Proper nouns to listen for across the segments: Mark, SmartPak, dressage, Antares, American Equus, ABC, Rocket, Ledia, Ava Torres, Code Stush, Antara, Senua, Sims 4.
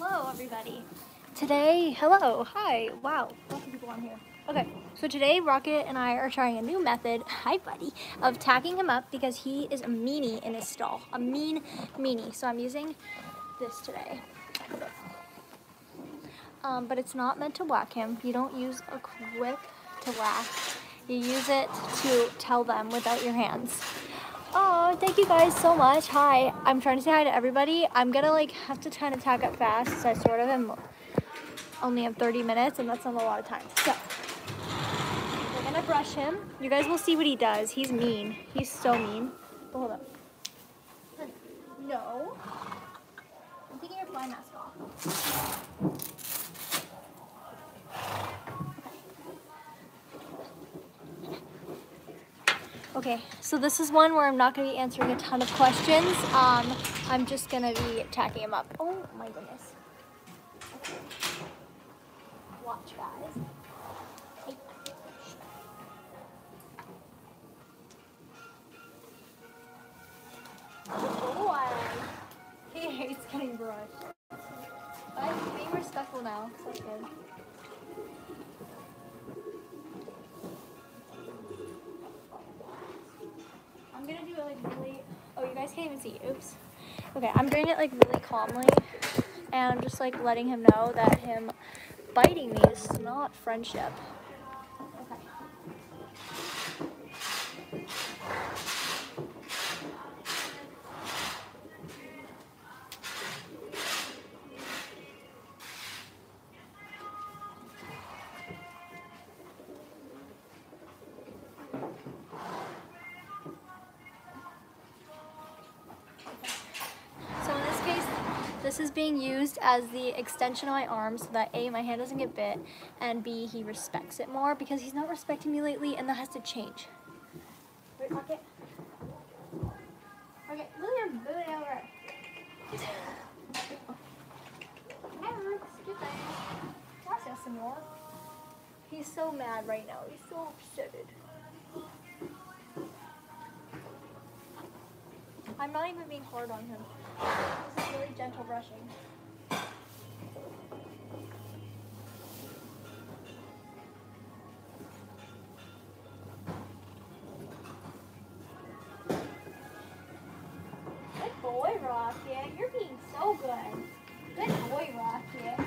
Hello, everybody. Today, hello, hi, wow, lots of people on here. Okay, so today Rocket and I are trying a new method, hi buddy, of tacking him up because he is a meanie in his stall, a mean meanie. So I'm using this today. But it's not meant to whack him. You don't use a whip to whack. You use it to tell them without your hands. Oh, thank you guys so much. Hi, I'm trying to say hi to everybody. I'm gonna like have to try to tack up fast because I sort of am only have 30 minutes and that's not a lot of time. So we're gonna brush him. You guys will see what he does. He's mean. He's so mean. But hold up. No. I'm taking your fly mask off. Okay, so this is one where I'm not going to be answering a ton of questions. I'm just going to be tacking him up. Oh my goodness. Okay. Watch, guys. Hey. Oh, he hates getting brushed. But he's being respectful now, so that's good. I'm gonna do it like really, oh, you guys can't even see, oops. Okay, I'm doing it like really calmly and I'm just like letting him know that him biting me is not friendship. Okay. This is being used as the extension of my arm so that A, my hand doesn't get bit, and B, he respects it more because he's not respecting me lately and that has to change. Wait, Rocket. Okay, move your booty over. Gracias, senor. He's so mad right now. He's so upset. I'm not even being hard on him. This is really gentle brushing. Good boy, Rocket. You're being so good. Good boy, Rocket.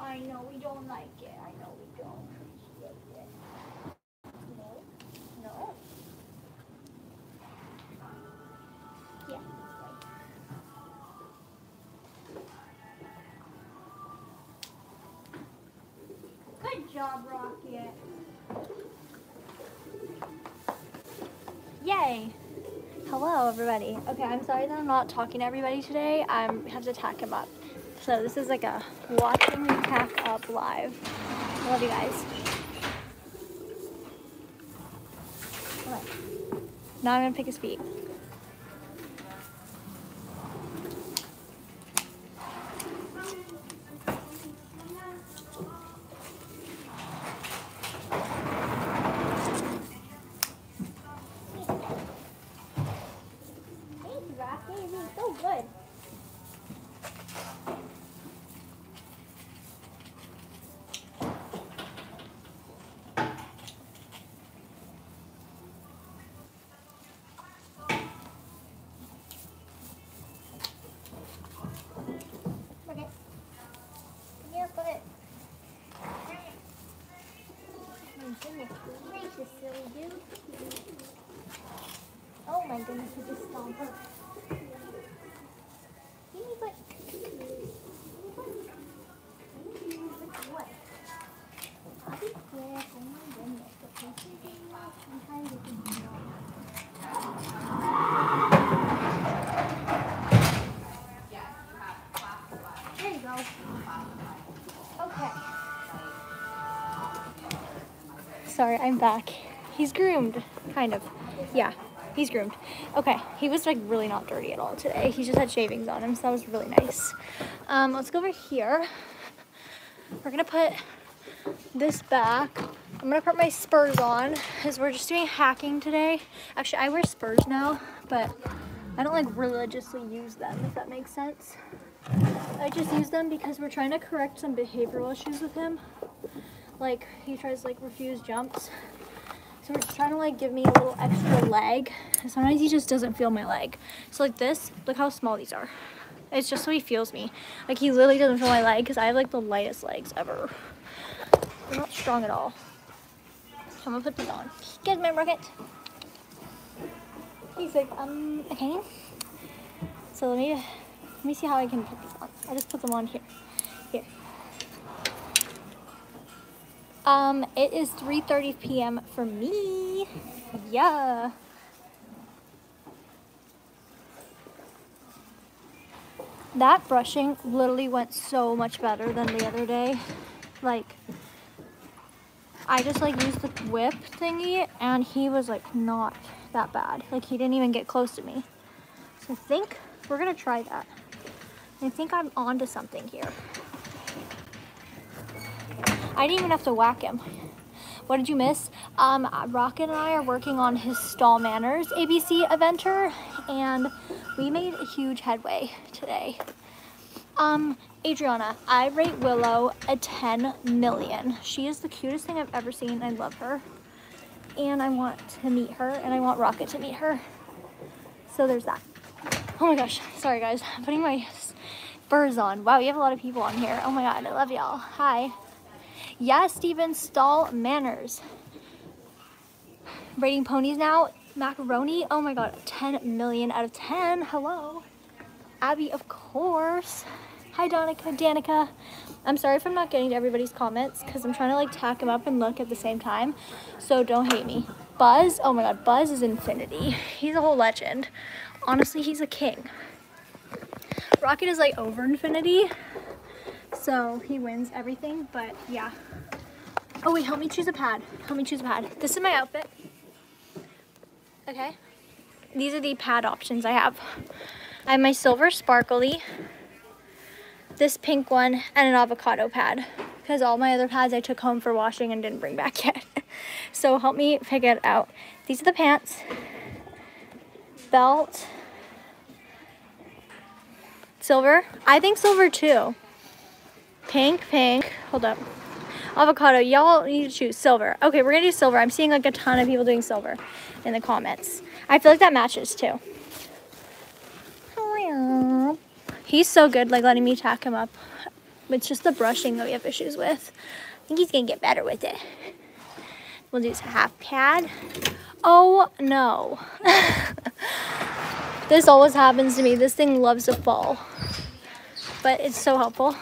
I know, we don't like it. I know we don't appreciate it. Job, Rocket. Yay! Hello, everybody. Okay, I'm sorry that I'm not talking to everybody today. I have to tack him up. So this is like a watching me tack up live. I love you guys. Okay. Now I'm gonna pick his feet. Oh my goodness, he just stomped her. There you go. Okay. Sorry, I'm back. He's groomed, kind of. Yeah, he's groomed. Okay, he was like really not dirty at all today. He just had shavings on him, so that was really nice. Let's go over here. We're gonna put this back. I'm gonna put my spurs on because we're just doing hacking today. Actually, I wear spurs now, but I don't like religiously use them, if that makes sense. I just use them because we're trying to correct some behavioral issues with him. Like, he tries to like refuse jumps. So we're just trying to like give me a little extra leg. And sometimes he just doesn't feel my leg. So like this, look how small these are. It's just so he feels me. Like he literally doesn't feel my leg because I have like the lightest legs ever. They're not strong at all. So I'm gonna put these on. Get my Rocket. He's like, okay. So let me see how I can put these on. I just put them on here. Here. It is 3:30 p.m. for me. Yeah. That brushing literally went so much better than the other day. Like, I just like used the whip thingy and he was like not that bad. Like he didn't even get close to me. So I think we're gonna try that. I think I'm onto something here. I didn't even have to whack him. What did you miss? Rocket and I are working on his Stall Manners ABC eventer, and we made a huge headway today. Adriana, I rate Willow a 10 million. She is the cutest thing I've ever seen. I love her. And I want to meet her, and I want Rocket to meet her. So there's that. Oh my gosh, sorry guys. I'm putting my spurs on. Wow, you have a lot of people on here. Oh my God, I love y'all. Hi. Yeah, Steven, Stall Manners. Rating ponies now. Macaroni, oh my God, 10 million out of 10. Hello. Abby, of course. Hi, Donica, Danica. I'm sorry if I'm not getting to everybody's comments because I'm trying to like tack them up and look at the same time. So don't hate me. Buzz, oh my God, Buzz is infinity. He's a whole legend. Honestly, he's a king. Rocket is like over infinity. So he wins everything, but yeah. Oh wait, help me choose a pad. Help me choose a pad. This is my outfit. Okay. These are the pad options I have. I have my silver sparkly, this pink one, and an avocado pad. Because all my other pads I took home for washing and didn't bring back yet. So help me figure it out. These are the pants. Belt. Silver. I think silver too. Pink, pink, hold up. Avocado, y'all need to choose silver. Okay, we're gonna do silver. I'm seeing like a ton of people doing silver in the comments. I feel like that matches too. He's so good, like letting me tack him up. It's just the brushing that we have issues with. I think he's gonna get better with it. We'll do his half pad. Oh no. This always happens to me. This thing loves to fall, but it's so helpful.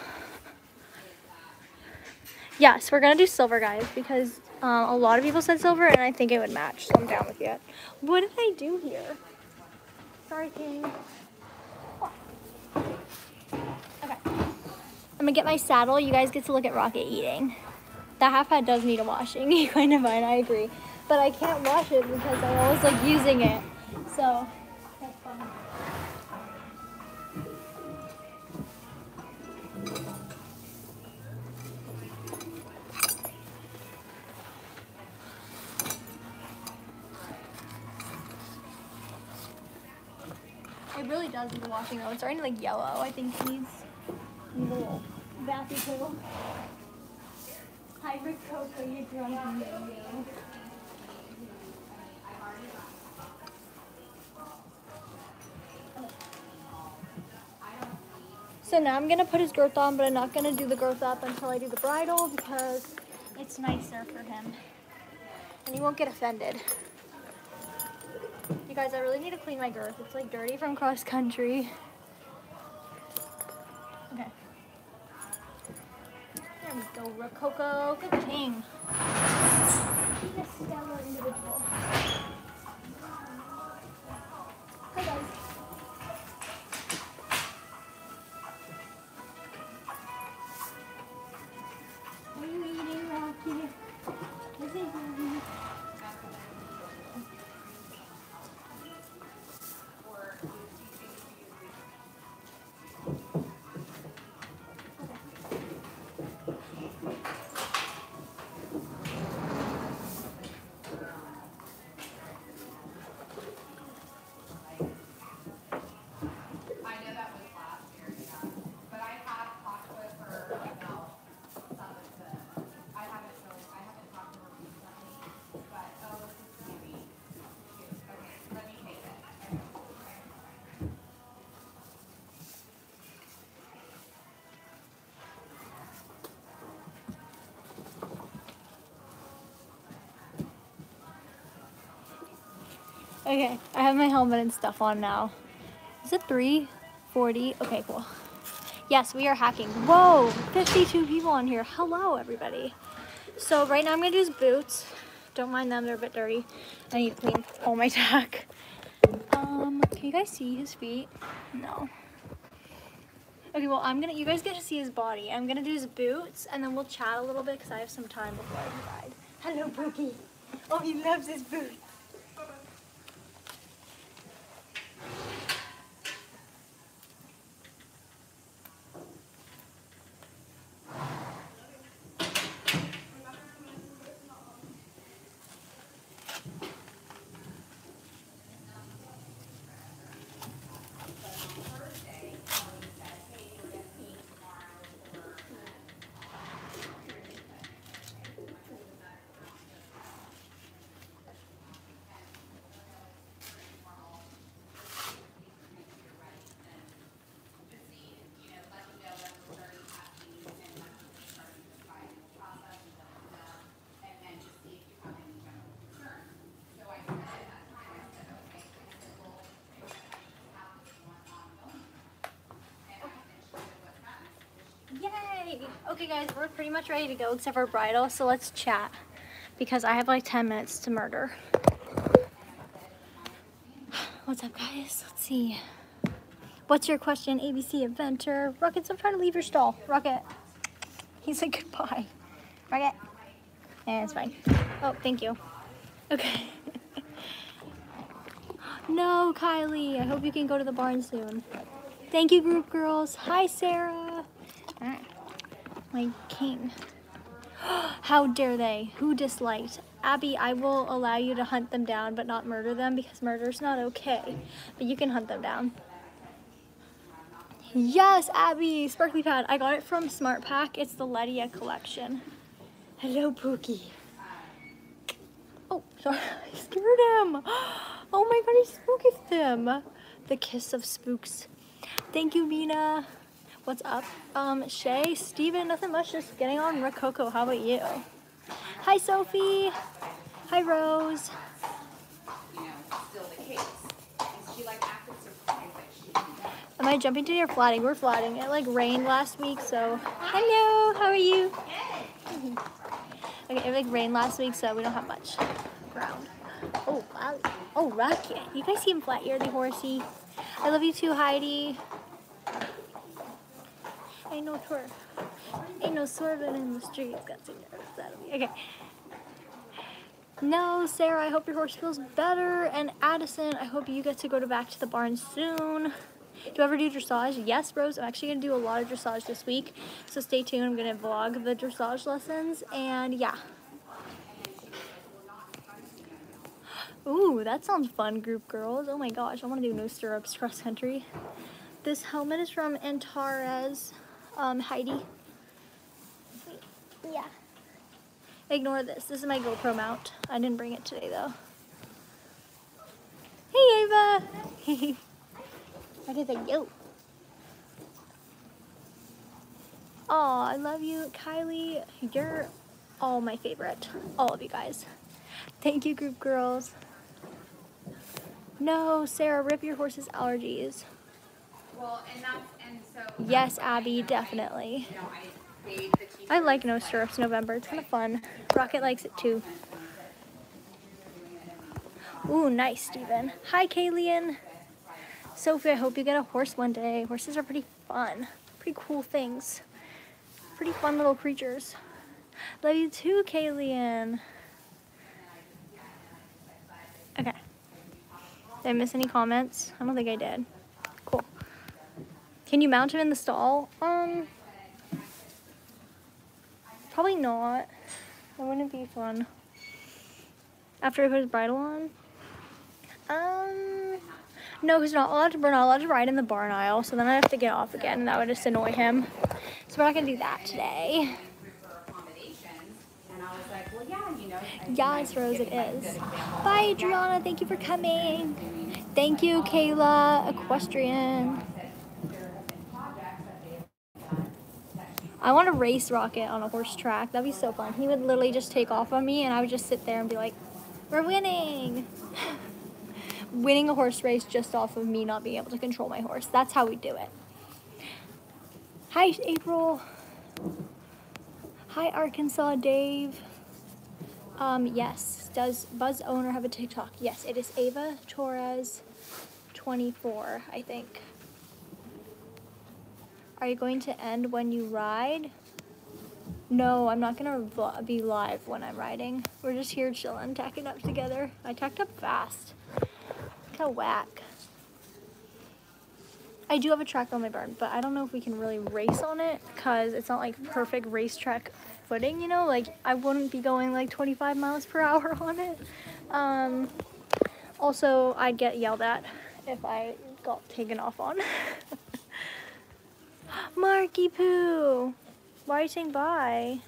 Yes, we're gonna do silver, guys, because a lot of people said silver, and I think it would match, so I'm down with it. What did I do here? Sorry, King. Oh. Okay. I'm gonna get my saddle. You guys get to look at Rocket eating. That half pad does need a washing. You kind of mine, I agree. But I can't wash it because I always like using it, so that's fun. It really does need the washing though. It's already like yellow. I think it needs a little bathy too. Hybrid cocoa, you're drunk on me. So now I'm gonna put his girth on, but I'm not gonna do the girth up until I do the bridle because it's nicer for him. And he won't get offended. Guys, I really need to clean my girth. It's like dirty from cross country. Okay. There we go, Rococo. Good thing. He's a stellar individual. Hi guys. What are you eating, Rocky? This is Rocky. Okay, I have my helmet and stuff on now. Is it 3:40? Okay, cool. Yes, we are hacking. Whoa, 52 people on here. Hello, everybody. So right now I'm gonna do his boots. Don't mind them, they're a bit dirty. I need to clean all my tack. Can you guys see his feet? No. Okay, well, you guys get to see his body. I'm gonna do his boots and then we'll chat a little bit because I have some time before I ride. Hello, Pookie. Oh, he loves his boots. Okay guys, we're pretty much ready to go except for bridal, so let's chat because I have like 10 minutes to murder. What's up guys? Let's see. What's your question? ABC Inventor. Rocket, stop trying to leave your stall. Rocket. He said goodbye. Rocket. Yeah, it's fine. Oh, thank you. Okay. No, Kylie. I hope you can go to the barn soon. Thank you, group girls. Hi, Sarah. All right. My king. How dare they? Who disliked? Abby, I will allow you to hunt them down, but not murder them because murder's not okay. But you can hunt them down. Yes, Abby! Sparkly pad. I got it from SmartPak. It's the Ledia collection. Hello, Pookie. Oh, sorry. I scared him. Oh my god, I spooked him. The kiss of spooks. Thank you, Mina. What's up? Shay, Steven, nothing much, just getting on Rococo. How about you? Hi, Sophie. Hi, Rose. Am I jumping today or flatting? We're flatting. It like rained last week, so. Hello, how are you? Okay, it like rained last week, so we don't have much ground. Oh, wow. Oh, Rocket. You guys see him flat ear, the horsey. I love you too, Heidi. Ain't no twerp. Ain't no swerving in the streets. Got some nerves out of me. Okay. No, Sarah, I hope your horse feels better. And Addison, I hope you get to go back to the barn soon. Do you ever do dressage? Yes, Rose. I'm actually going to do a lot of dressage this week. So stay tuned. I'm going to vlog the dressage lessons. And yeah. Ooh, that sounds fun, group girls. Oh my gosh. I want to do no stirrups cross country. This helmet is from Antares. Heidi. Yeah. Ignore this. This is my GoPro mount. I didn't bring it today though. Hey Ava! Hey. What is it? Yo. Oh, I love you, Kylie. You're all my favorite. All of you guys. Thank you, group girls. No, Sarah, rip your horse's allergies. Well, and so yes, Abby, definitely. I like no stirrups November. It's kind of fun. Rocket likes it too. Ooh, nice, Steven. Hi, Kaylian. Sophie, I hope you get a horse one day. Horses are pretty fun. Pretty cool things. Pretty fun little creatures. Love you too, Kaylian. Okay. Did I miss any comments? I don't think I did. Cool. Can you mount him in the stall? Probably not. That wouldn't be fun. After I put his bridle on? No, because we're not allowed to ride in the barn aisle, so then I have to get off again, and that would just annoy him. So we're not going to do that today. Yes, Rose, it is. Bye, Adriana. Thank you for coming. Thank you, Kayla. Equestrian. I want to race Rocket on a horse track. That'd be so fun. He would literally just take off on me and I would just sit there and be like, we're winning. winning a horse race just off of me not being able to control my horse. That's how we do it. Hi, April. Hi, Arkansas Dave. Yes. Does Buzz Owner have a TikTok? Yes, it is Ava Torres 24, I think. Are you going to end when you ride? No, I'm not going to be live when I'm riding. We're just here chilling, tacking up together. I tacked up fast. Look how whack. I do have a track on my barn, but I don't know if we can really race on it because it's not like perfect racetrack footing, you know? Like, I wouldn't be going like 25 miles per hour on it. Also, I'd get yelled at if I got taken off on. Marky Poo! Why are you saying bye?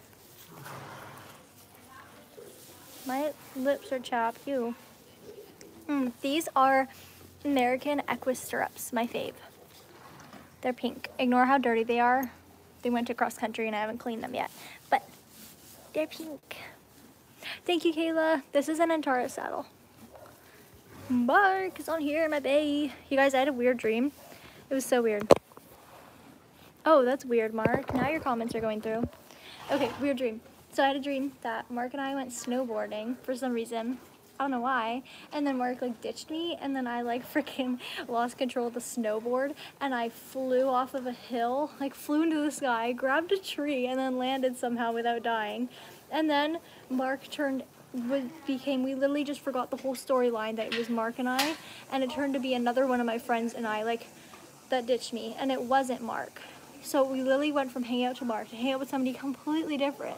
My lips are chapped. Ew. These are American Equus stirrups, my fave. They're pink. Ignore how dirty they are. They went to cross country and I haven't cleaned them yet. But they're pink. Thank you, Kayla. This is an Antara saddle. Mark is on here, my bae. You guys, I had a weird dream. It was so weird. Oh, that's weird, Mark. Now your comments are going through. Okay, weird dream. So I had a dream that Mark and I went snowboarding for some reason. I don't know why. And then Mark like ditched me and then I like freaking lost control of the snowboard and I flew off of a hill, like flew into the sky, grabbed a tree and then landed somehow without dying. And then Mark we literally just forgot the whole storyline that it was Mark and I, and it turned to be another one of my friends and I like that ditched me, and it wasn't Mark. So we literally went from hanging out to Mark to hang out with somebody completely different.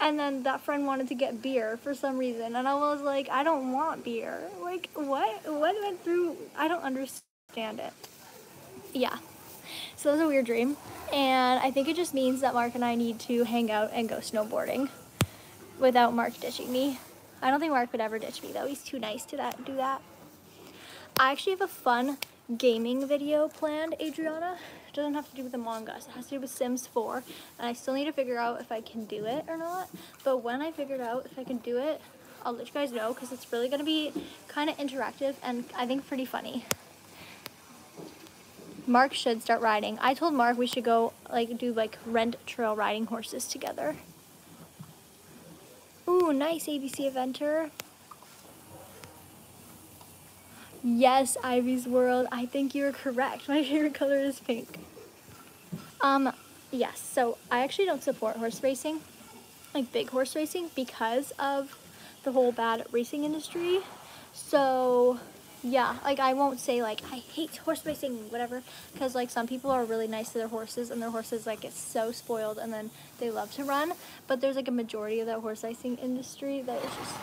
And then that friend wanted to get beer for some reason. And I was like, I don't want beer. Like, what? What went through? I don't understand it. Yeah. So that was a weird dream. And I think it just means that Mark and I need to hang out and go snowboarding without Mark ditching me. I don't think Mark would ever ditch me, though. He's too nice to do that. I actually have a fun gaming video planned, Adriana. It doesn't have to do with Among Us. It has to do with Sims 4. And I still need to figure out if I can do it or not. But when I figured out if I can do it, I'll let you guys know because it's really going to be kind of interactive and I think pretty funny. Mark should start riding. I told Mark we should go like do like rent trail riding horses together. Ooh, nice ABC Eventer. Yes, Ivy's World, I think you're correct. My favorite color is pink. Yes, so I actually don't support horse racing, like big horse racing, because of the whole bad racing industry. So yeah, like I won't say like I hate horse racing, whatever, because like some people are really nice to their horses and their horses like get so spoiled and then they love to run. But there's like a majority of that horse racing industry that is just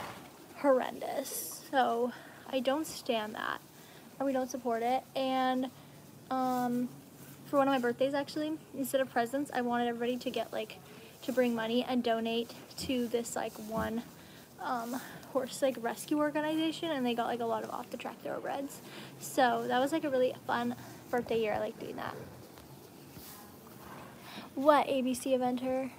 horrendous. So I don't stand that, and we don't support it. And for one of my birthdays, actually, instead of presents, I wanted everybody to get like to bring money and donate to this like one horse like rescue organization, and they got like a lot of off the track thoroughbreds. So that was like a really fun birthday year. I like doing that. What ABC Eventer?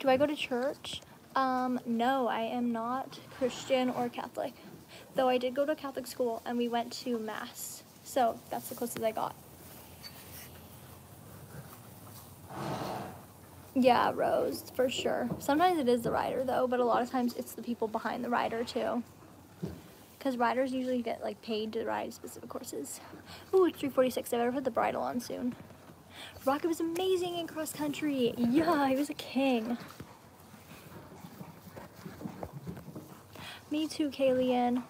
Do I go to church? No, I am not Christian or Catholic. Though I did go to a Catholic school and we went to mass. So that's the closest I got. Yeah, Rose, for sure. Sometimes it is the rider though, but a lot of times it's the people behind the rider too. Because riders usually get like paid to ride specific horses. Ooh, it's 3:46. I better put the bridle on soon. Rocket was amazing in cross country. Yeah, he was a king. Me too, Kaylian.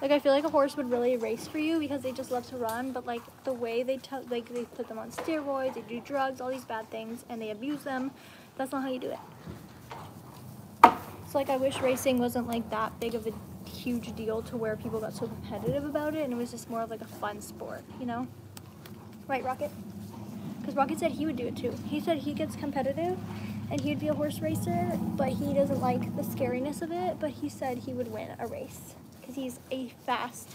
Like, I feel like a horse would really race for you because they just love to run, but like the way they put them on steroids, they do drugs, all these bad things, and they abuse them. That's not how you do it. So like I wish racing wasn't like that big of a huge deal to where people got so competitive about it and it was just more of like a fun sport, you know? Right, Rocket? Because Rocket said he would do it too. He said he gets competitive and he'd be a horse racer, but he doesn't like the scariness of it, but he said he would win a race because he's a fast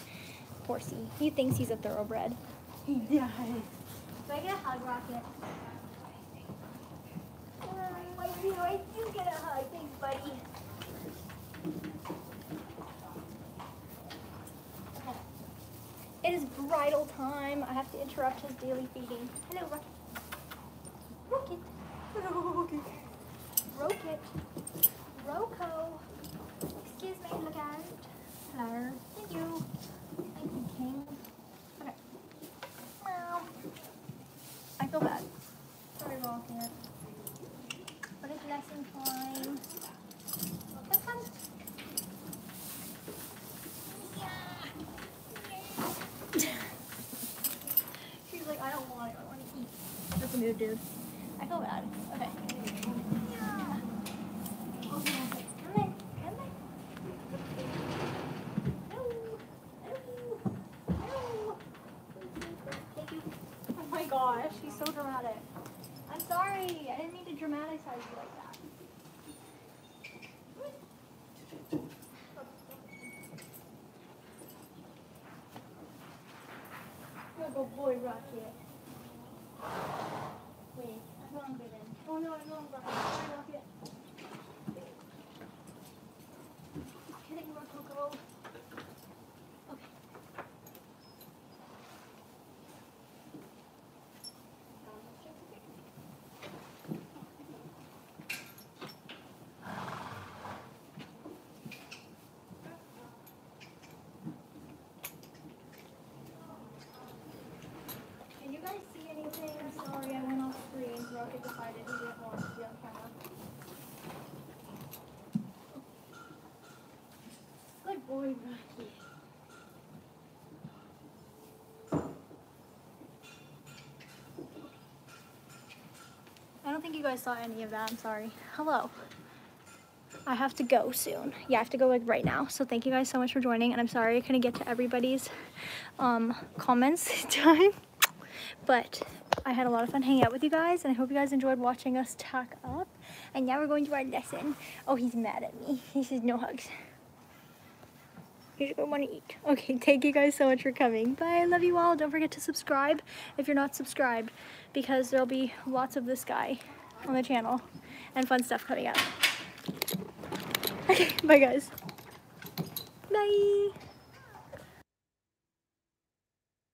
horsey. He thinks he's a thoroughbred. He does. Do I get a hug, Rocket? I do get a hug. Thanks, buddy. It is bridle time. I have to interrupt his daily feeding. Hello, Rocket. Rocket. Rocket. Rocket. Rocco. Excuse me, look out. Hello. Thank you. Thank you, King. Okay. Meow. I feel bad. Sorry, Rocket. But it's lesson time. Come, come. She's like, I don't want it. I want to eat. That's a mood, dude. I feel bad. Okay. Yeah. Come in. Come in. No. No. No. Thank you. Oh my gosh, she's so dramatic. I'm sorry. I didn't mean to dramatize you like that. Good boy, Rocket. Wait, I'm hungry then. Oh no, I'm hungry. Hi, Rocket. Can it work, Coco? Okay. Rocky. I don't think you guys saw any of that. I'm sorry. Hello. I have to go soon. Yeah, I have to go like right now. So thank you guys so much for joining. And I'm sorry I couldn't get to everybody's comments time. But I had a lot of fun hanging out with you guys. And I hope you guys enjoyed watching us tack up. And now we're going to our lesson. Oh, he's mad at me. He says no hugs. You just don't want to eat. Okay, thank you guys so much for coming. Bye, I love you all. Don't forget to subscribe if you're not subscribed, because there'll be lots of this guy on the channel and fun stuff coming up. Okay, bye guys. Bye.